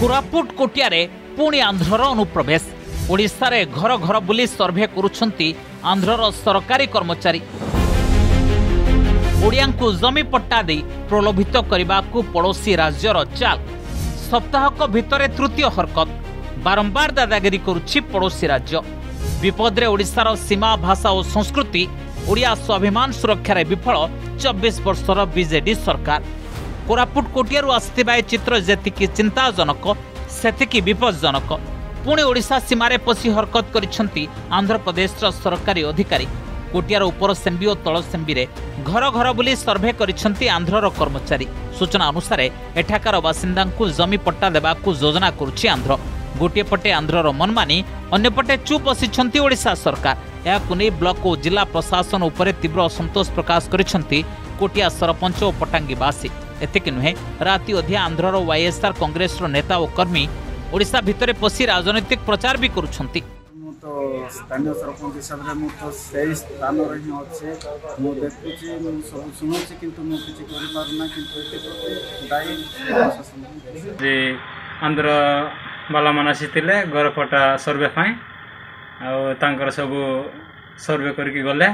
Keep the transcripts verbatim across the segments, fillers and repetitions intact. कोरापुट कोटिया रे पुणी आंध्रर अनुप्रवेश। ओडिशारे घर घर बुली सर्भे करुछंती आंध्रर सरकारी कर्मचारी। ओडियांकु जमी पट्टा दे प्रलोभित करबाकु पड़ोसी राज्यर चाल। सप्ताहक भितरे तृतीय हरकत। बारंबार दादागिरी करुछि पड़ोसी राज्य। विपदरे ओडिशार सीमा भाषा और संस्कृति ओडिया स्वाभिमान सुरक्षा रे विफल चौबीस वर्षर बीजेडी सरकार। कोरापुट कोटियारू आसिथिबा ए चित्र जेतिकी चिंताजनक सेतिकी विपज्जनक। पुणी ओडिशा सीमारे पशि हरकत करिसंती आंध्र प्रदेशर सरकारी अधिकारी। कोटियार उपर सेम्बी और तल सेम्बीरे घर घर बुली सर्भे करिसंती आंध्रर कर्मचारी। सूचना अनुसार एठाकार बासिंदांकु जमी पट्टा देबाकु योजना करुछि आंध्र। गोटे पटे आंध्रर मनमानी अन्यपटे चुप बसिसंती ओडिशा सरकार। याकु नेइ ब्लक और जिला प्रशासन उपरे तीव्र असंतोष प्रकाश करिसंती कोटिया सरपंच और पटांगीवासी। एतक नुहे राति अध्या आंध्रर वाईएसआर कांग्रेस नेता और कर्मी ओडिशा भितर पशि राजनीतिक प्रचार भी करुछंती। तो स्थानीय सरपंच हिसाब से मु तो सही स्थान रे ही अछि। मु देखुछि मु सब सुनुछि किंतु मु किछ करि पारना। किंतु दाई जे आंध्र वाला मानसि थिले गरपटा सर्वे पाए और तांकर सब सर्वे करके गले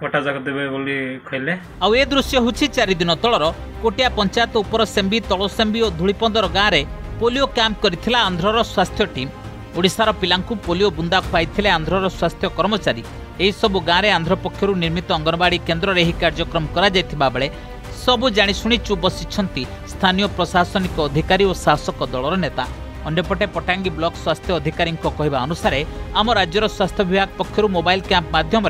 पटा बोली। आउ ए दृश्य होछि चारि दिन तलर कोटिया पंचायत उपर सेम्बी तल सेम्बी और धूलीपंदर गाँव में पोलियो कैंप करथिला आंध्रर स्वास्थ्य टीम। ओडिशार पिलांकु पोलियो बुंदा खुआइथिले आंध्रर स्वास्थ्य कर्मचारी। एही सबु गाँव में आंध्र पक्षरु निर्मित अंगनवाड़ी केन्द्र रे एही कार्यक्रम करा बेले सबु जाणिशुणी चुप बसिछंती स्थानीय प्रशासनिक अधिकारी और शासक दलर नेता। अंपटे पटांगी ब्लॉक स्वास्थ्य अधिकारी कहवा अनुसार आम राज्यर स्वास्थ्य विभाग पक्षर मोबाइल कैंप मध्यम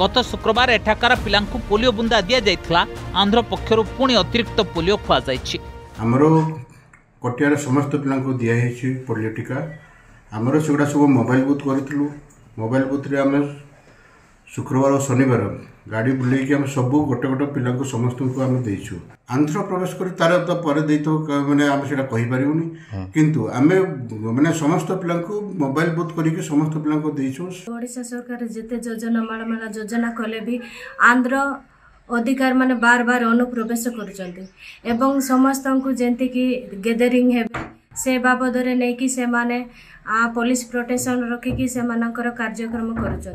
गत शुक्रवार एठाकार पिलांकु पोलियो बुंदा दि जाइथिला। आंध्र पक्षर पुणी अतिरिक्त पोलियो खुआ जाइछि। हमरो कोटियार समस्त पिलांकु दिया हेछि पोलियो टीका। हमरो सेगुडा सब मोबाइल बूथ करथिलु। मोबाइल बूथ रे हम शुक्रवार और शनिवार गाड़ी बुले कि हम सब गोटे गोटे पिलांकु समस्त को हम देइछु। आंध्र प्रवेश कर तार तो परे देइतो माने हम सेटा कहि पारिबुनी किंतु हमें माने समस्त पिलांकु मोबाइल बूथ करि के समस्त पिलांकु देइछु। ओडिशा सरकार जेते योजना माला माला योजना कले भी आंध्र अधिकार माने बार बार अनुप्रवेश करूछन्ते एवं समस्त को जेंति की गैदरिंग हे से बाबद रे नै कि से माने आ पुलिस प्रोटेक्शन रखिकी से मानकर कार्यक्रम करुँच।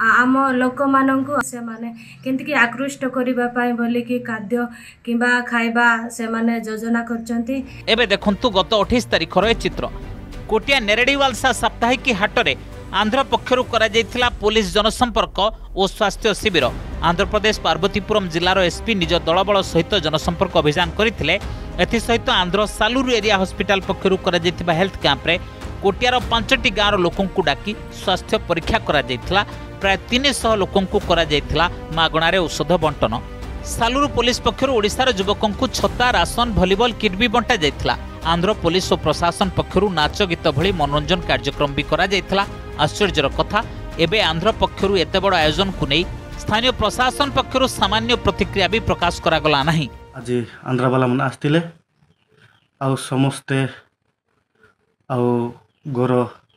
आम लोक मानक से माने केंती कि आकृष्ट करिबा पाई बोली कि खाद्य किबा खाइबा से माने योजना करचंती। एबे देखंतु गत अठाईस तारिख रो चित्र कोटिया नेरेडीवालसा साप्ताहिक हाट रे आंध्र पक्षरु करा जायतिला पुलिस जनसंपर्क और स्वास्थ्य शिविर। आंध्र प्रदेश पार्वतीपुरम जिलार एसपी निज दलबल सहित जनसंपर्क अभियान करथिले। एथि सहित आंध्र सालूर एरिया हॉस्पिटल पक्षरु करा जायतिबा हेल्थ कैंप रे कोटियार पांचटी गाँव लोकंकु डाकी स्वास्थ्य परीक्षा करा जायतिला। प्राय तीन सौ लोकंकु करा जायतिला मागणारे औषध बंटन। सालूर पुलिस पक्षरु ओडिशार युवकंकु छता राशन भलीबल किट भी बंटा जायतिला। आंध्र पुलिस और प्रशासन पक्षरु नाच गीत भली मनोरंजन कार्यक्रम भी करा जायतिला। आश्चर्यर कथा एबे आंध्र पक्षरु एते बड़ आयोजन को नहीं स्थानीय प्रशासन पक्षरु सामान्य प्रतिक्रिया भी प्रकाश करागला नाही। आज आंध्र वाला मन आस्तिले आ समस्ते आ गोर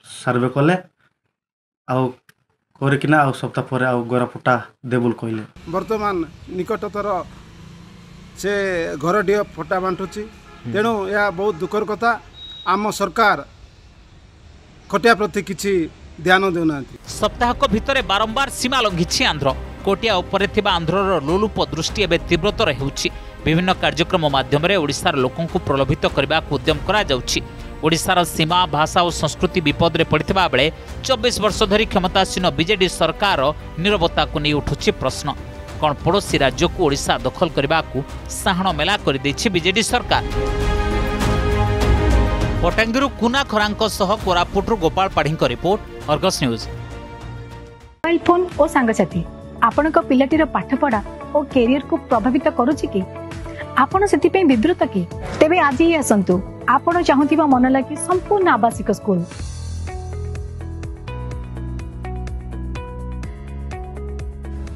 सर्वे कले आउ करकिना आउ सप्ताह पर आउ गोरापुटा देबुल कहले। वर्तमान निकटतर से घर डे फटा बांटुची तेणु यह बहुत दुखर कथा। आम सरकार कोटिया प्रति किछि ध्यान देउना। सप्ताहक भितरे बारंबार सीमा लंघिछि आंध्र। कोटिया उपरे थिबा आंध्रर लोलुप दृष्टि एबे तीव्रतर हेउछि। विभिन्न कार्यक्रम माध्यम रे ओडिसार लोकंकु प्रलोभित करबाक उद्यम करा जाउछि। ओडिशार सीमा भाषा और संस्कृति विपद रे पड़िथिबा बेले चौबीस वर्ष धरी क्षमतासीन बीजेडी सरकार नीरवता को नहीं उठुछि प्रश्न। कौन पड़ोसी राज्य को ओडिशा दखल करबाकू साहण मेला कर देछि बीजेडी सरकार। पटांगीरू कुना खरांको सह कोरापुटरू गोपाल पाढ़ीक report Argus news. Mobile phone और सांगसाथी आपण को पिलाटीर पाठपढ़ा और कैरियर को प्रभावित करूछि कि आपण सेति पे विद्रुत कि तेबे आज ही असंतु आपण चाहूथिबा मन लागी संपूर्ण आवासिक स्कूल।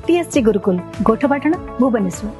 टीएससी गुरुकुल गोठपाटण भुवनेश्वर।